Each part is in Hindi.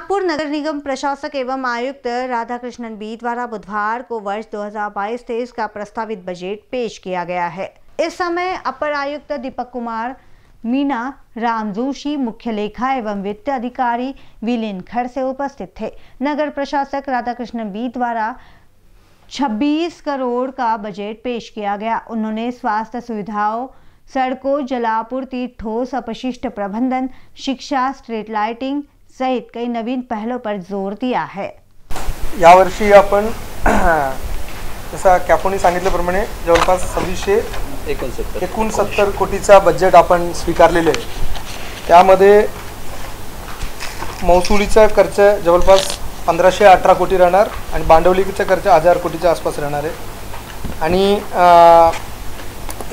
नागपुर नगर निगम प्रशासक एवं आयुक्त राधाकृष्णन बी द्वारा बुधवार को वर्ष 2022-23 का प्रस्तावित बजट पेश किया गया है। इस समय अपर आयुक्त दीपक कुमार मीना, रामजूशी, मुख्य लेखा एवं वित्त अधिकारी विलीन खर से उपस्थित थे। नगर प्रशासक राधाकृष्णन बी द्वारा 26 करोड़ का बजट पेश किया गया। उन्होंने स्वास्थ्य सुविधाओं, सड़कों, जलापूर्ति, ठोस अपशिष्ट प्रबंधन, शिक्षा, स्ट्रीट लाइटिंग सहित कई नवीन पहलों पर जोर दिया है। यावर्षी आपण जसा कॅपोनी सांगितल्याप्रमाणे जवळपास 669 कोटीचा बजेट आपण स्वीकारलेले आहे। त्यामध्ये महसुलीचा खर्च जवळपास 1518 कोटी राहणार आणि भांडवलीचा खर्च 1000 कोटीच्या आसपास राहणार आहे। आणि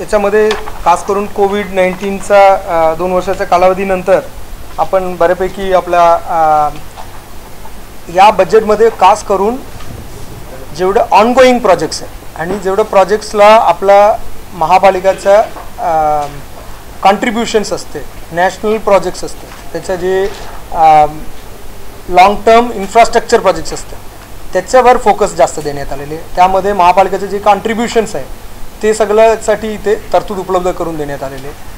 याच्यामध्ये खास करून कोविड-19 चा 2 वर्षाच्या कालावधीनंतर आपण बऱ्यापैकी आपला या बजेट मध्ये खास करून जेवढे ऑनगोइंग प्रोजेक्ट्स आहे आणि जेवढे प्रोजेक्ट्सला आपला महापालिकाचा कंट्रीब्यूशन्स असते, नॅशनल प्रोजेक्ट्स असते, त्याचे जे लॉन्ग टर्म इन्फ्रास्ट्रक्चर प्रोजेक्ट्स असते त्याच्यावर फोकस जास्त देण्यात आलेले। त्यामध्ये महापालिकेचे जे कंट्रीब्यूशन्स आहे ते सगळ्यासाठी इथे तरतूद उपलब्ध करून देण्यात आलेले।